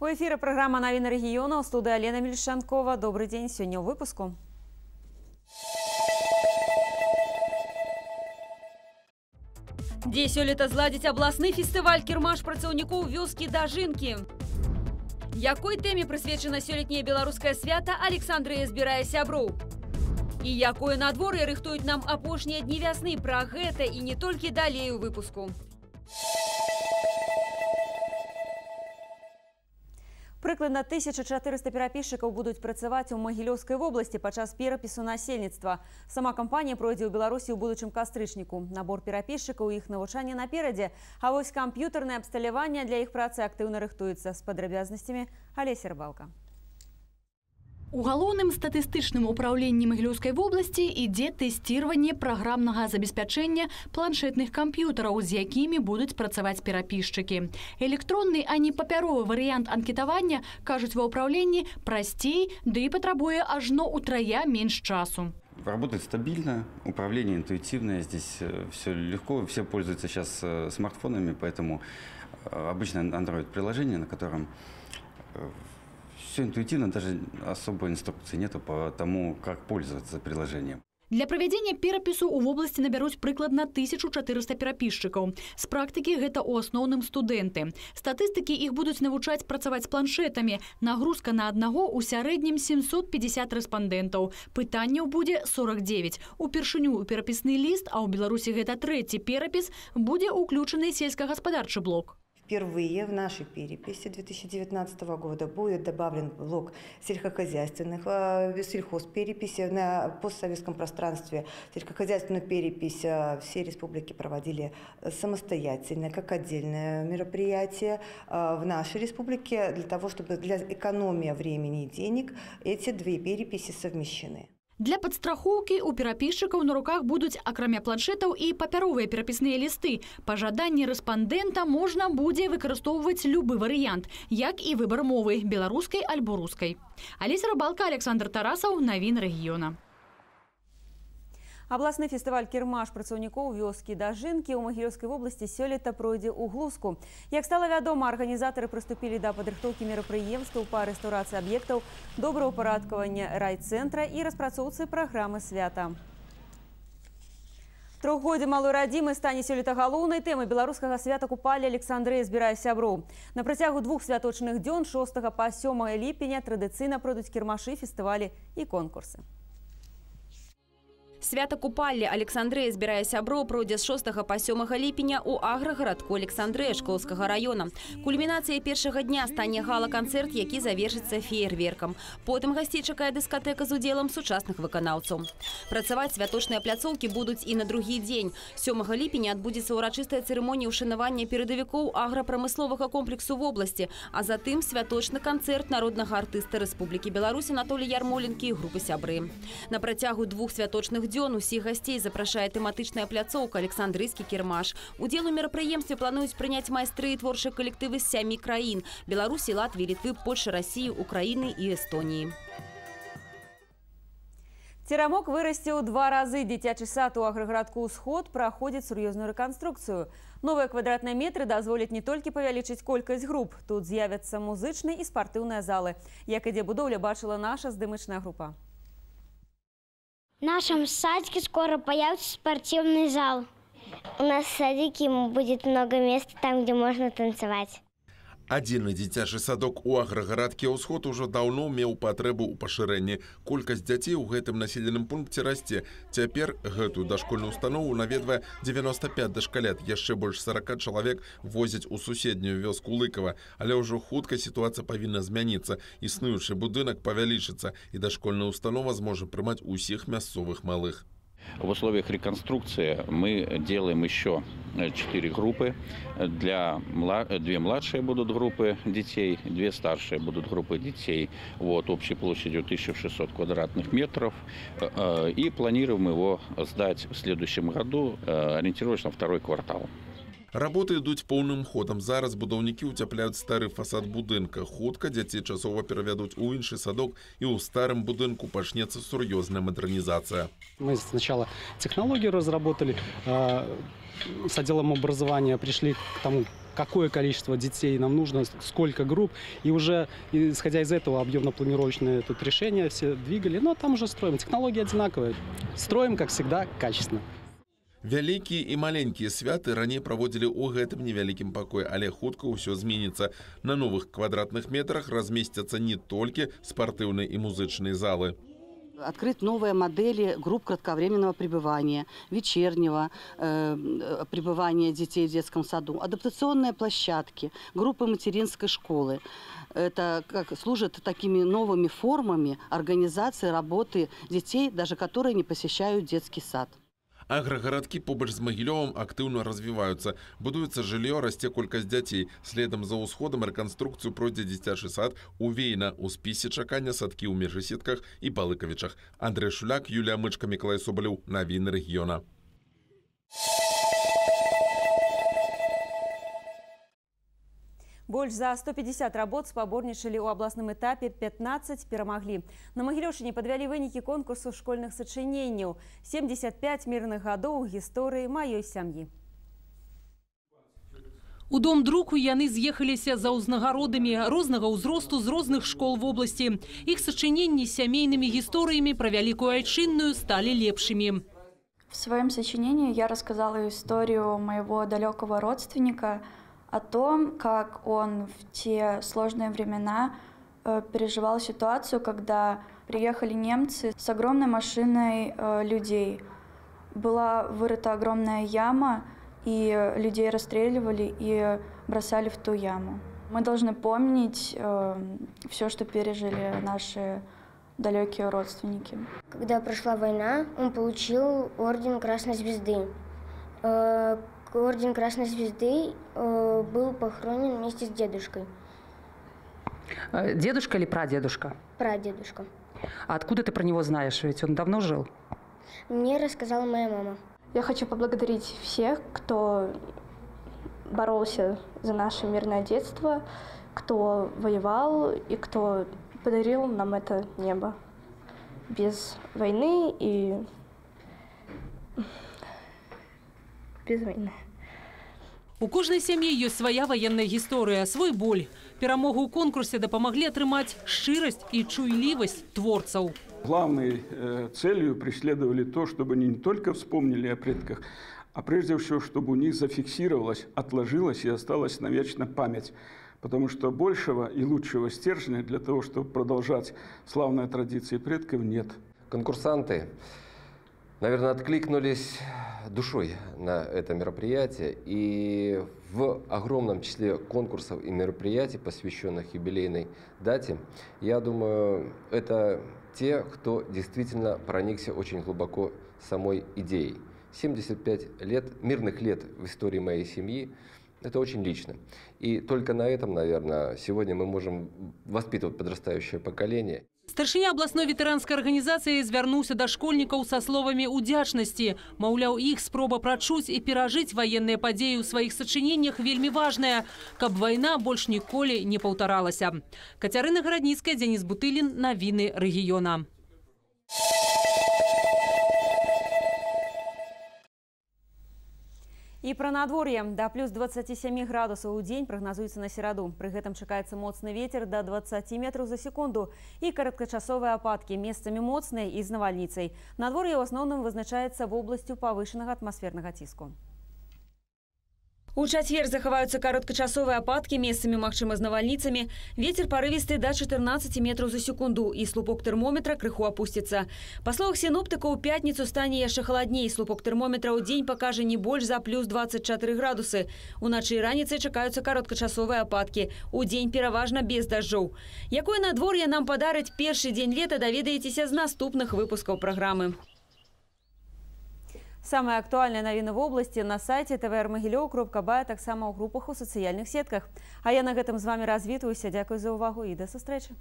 У эфира программа «Новины региона», у студии Алена Мельшанкова. Добрый день. Сегодня в выпуске. Дзе сёлета зладзіць абласны фестываль кірмаш працаўнікоў вёскі Дажынкі. Якой тэме прысвечана сёлетняе беларускае свята Александрыя збірае сяброў. І якое надвор'е рыхтуюць нам апошнія дні вясны, пра гэта і не толькі далей у выпуску. Прыкладна 1400 перапісчыкаў будуць працаваць у Могилевской области падчас перапісу насельніцтва. Сама кампанія пройдзе ў Беларусі ў будучым кастрычніку. Набор перапісчыкаў і іх навучанне наперадзе, а вось камп'ютарнае абсталяванне для іх працы актыўна рыхтуецца. З падрабязнасцямі Олеся Рыбалка. У Галоўным статыстычным управленні Могилевской области ідзе тэсціраванне праграмнага забеспячэння планшетных камп'ютараў, з якімі будуць працаваць перапісчыкі. Электронны, а не папяровы варыянт анкетавання, кажуць ва ўправленні, прасцей, да і патрабуе ажно ўтрая менш часу. Работает стабильно, управление интуитивное, здесь все легко, все пользуются сейчас смартфонами, поэтому обычное Android-приложение, на котором все интуитивно, даже особой инструкции нету по тому, как пользоваться приложением. Для проведения перапісу у области наберуць прыкладна 1400 перапісчыкаў. С практики гэта у основном студенты. Статистики их будут навучаць працаваць с планшетами. Нагрузка на одного у сярэднім 750 респондентов. Пытанняў будет 49. Упершыню у перапісны лист, а у Беларуси гэта третий перапіс, будет уключены сельскохозяйственный блок. Впервые в нашей переписи 2019 года будет добавлен блок сельскохозяйственных, сельхозпереписи. На постсоветском пространстве сельскохозяйственную перепись все республики проводили самостоятельно, как отдельное мероприятие. В нашей республике для того, чтобы для экономии времени и денег эти две переписи совмещены. Для подстраховки у пераписчиков на руках будут, окромя планшетов, и паперовые переписные листы. По жаданию респондента можно будет выкористовывать любой вариант, як и выбор мовы – белорусской альбо русской. Олеся Рыбалка, Александр Тарасов, новин региона. Абласны фестываль кірмаш працаўнікоў вёскі Дажынкі ў Магілёўскай области сёлета пройдзе ў Глузку. Як стала вядома, арганізатары прыступілі да падрыхтоўкі мерапрыемстваў па рэстаўрацыі аб'ектаў, добраўпарадкавання райцэнтра і распрацоўцы праграмы свята. Трохгоддзе малой радзімы стане сёлета галоўнай тэмай беларускага свята купалі Александрыя збірае сяброў. На працягу двух святочных дзён 6 па 7 ліпеня традыцыйна пройдуць кірмашы, фестывалі і конкурсы. Свята купалі Александрыя збірае сяброў пройдзе з 6 па 7 ліпеня ў аграгарадку Александрыя Шклоўскага района. Кульмінацыя першага дня стане гала-канцэрт, які завершыцца феерверкам. Потым гасцей чакае дыскатэка з удзелам сучасных выканаўцаў. Працаваць святочныя пляцоўкі будуць і на другі дзень. 7 ліпеня адбудзецца ўрачыстая цырымонія ўшанавання перадавікоў аграпрамысловага комплексу вобласці, а затым святочны канцэрт народнага артыста Рэспублікі Беларусь Анатолія Ярмоленкі і групы сябры. На працягу двух святочных дзён усіх гостей запрашае тэматычная пляцоўка «Александрыйскі кірмаш». Удзел у мерапрыемстве плануюць прыняць майстры і творчыя калектывы з 7 краін – Беларусі, Латвіі, Літвы, Польшы, Расіі, Украіны і Эстоніі. Церамок вырасціў 2 разы. Дзіцячы сад у аграгарадку «Усход» праходзіць сур'ёзную рэканструкцыю. Новыя квадратныя метры дазволяць не толькі павялічыць колькасць груп. Тут з'явяцца музычныя і спартыўныя залы. Як ідзе будоўля, бачыла наша здымычная група. В нашем садике скоро появится спортивный зал. У нас в садике будет много мест там, где можно танцевать. Адзіны дзіцячы садок у аграгарадке «Ўсход» уже давно меў патрэбу ў пашырэнні. Колькасць дзяцей у гэтым населеным пункте расце. Цяпер гэтую дашкольную установу наведвае 95 дашкалят. Яшчэ больш 40 чалавек возяць у суседнюю вёску Лыкава. Але ўжо хутка сітуацыя павінна змяніцца. Існуючы будынак павялічыцца, і дашкольная установа зможа прымаць усіх мясцовых малых. В условиях реконструкции мы делаем еще 4 группы. Две младшие будут группы детей, 2 старшие будут группы детей. Вот, общей площадью 1600 квадратных метров. И планируем его сдать в следующем году, ориентировочно второй квартал. Работы идут полным ходом. Зараз будовники утепляют старый фасад будинка. Хутка детей часово переведут у инший садок, и у старым будинку пошнется серьезная модернизация. Мы сначала технологии разработали, с отделом образования пришли к тому, какое количество детей нам нужно, сколько групп. И уже, исходя из этого, объемно-планировочные тут решения все двигали. Но там уже строим. Технологии одинаковые. Строим, как всегда, качественно. Вялікія і маленькія святы раней праводзілі ў гэтым невялікім пакоі, але хутка ўсё зменіцца. На новых квадратных метрах размесцяцца не толькі спартыўныя і музычныя залы. Открыты новые модели групп кратковременного пребывания, вечернего пребывания детей в детском саду, адаптационные площадки, группы материнской школы. Это служит такими новыми формами организации работы детей, даже которые не посещают детский сад. Агрогородки побач с Могилевым активно развиваются. Будуется жилье, расте колькость детей. Следом за усходом реконструкцию пройдет дитячий сад увеяна у списи чакання садки у Межесетках и Балыковичах. Андрей Шуляк, Юлия Мичка, Миклай Соболь. Новины региона. Больш за 150 работ спаборнічалі ў абласным этапе, 15 перамаглі. На Магілёўшчыне падвялі вынікі конкурсу школьных сачыненняў. 75 мірных гадоў гісторыі маёй сям'і. У дом друку яны з'ехаліся за ўзнагародамі рознага ўзросту з розных школ вобласці. Іх сачыненні з сямейнымі гісторыямі пра вялікую айчынную сталі лепшымі. В своем сочинении я рассказала историю моего далекого родственника, о том, как он в те сложные времена переживал ситуацию, когда приехали немцы с огромной машиной людей. Была вырыта огромная яма, и людей расстреливали и бросали в ту яму. Мы должны помнить все, что пережили наши далекие родственники. Когда прошла война, он получил орден Красной Звезды. Орден Красной Звезды был похоронен вместе с дедушкой. Дедушка или прадедушка? Прадедушка. А откуда ты про него знаешь? Ведь он давно жил? Мне рассказала моя мама. Я хочу поблагодарить всех, кто боролся за наше мирное детство, кто воевал и кто подарил нам это небо. Без войны и... без войны. У кожнай сям'і ёсць свая ваенная гісторыя, свой боль. Перамогу ў конкурсе дапамаглі атрымаць шчырасць і чуйлівасць творцаў. Главной целью преследовали то, чтобы они не только вспомнили о предках, а прежде всего, чтобы у них зафиксировалась, отложилась и осталась навечно память. Потому что большего и лучшего стержня для того, чтобы продолжать славные традиции предков, нет. Конкурсанты, наверное, откликнулись душой на это мероприятие. И в огромном числе конкурсов и мероприятий, посвященных юбилейной дате, я думаю, это те, кто действительно проникся очень глубоко самой идеей. 75 лет, мирных лет в истории моей семьи. Это очень лично. И только на этом, наверное, сегодня мы можем воспитывать подрастающее поколение. Старшыня областной ветеранской организации звярнуўся до школьников со словами удзячнасці. Маўляў, их спроба прачуць и перажить военные падзеі у своих сочинениях вельми важная, каб война больше николи не повторалася. Катерина Градницкая, Денис Бутылин, новины региона. И про надворье. До плюс 27 градусов у день прогнозуется на сераду. При этом чекается моцный ветер до 20 метров за секунду и короткочасовые опадки местами моцные и с навальницей. Надворье в основном вызначается в области повышенного атмосферного тиску. У чацвер захаваются короткочасовые опадки местами магчыма с навальницами. Ветер порывистый до 14 метров за секунду, и слупок термометра крыху опустится. По словах синоптика, у пятницу станет еще холодней. Слупок термометра у день покажет не больше за плюс 24 градусы. У ночи и раницы чекаются короткочасовые опадки. У день переважно без дождей. Якое надворье нам подарить первый день лета, доведаетесь из наступных выпусков программы. Самые актуальные новины в области на сайте tvr.mogilov.by, так само в группах у социальных сетках. А я на этом с вами развитываюсь. Дякую за увагу и до встречи.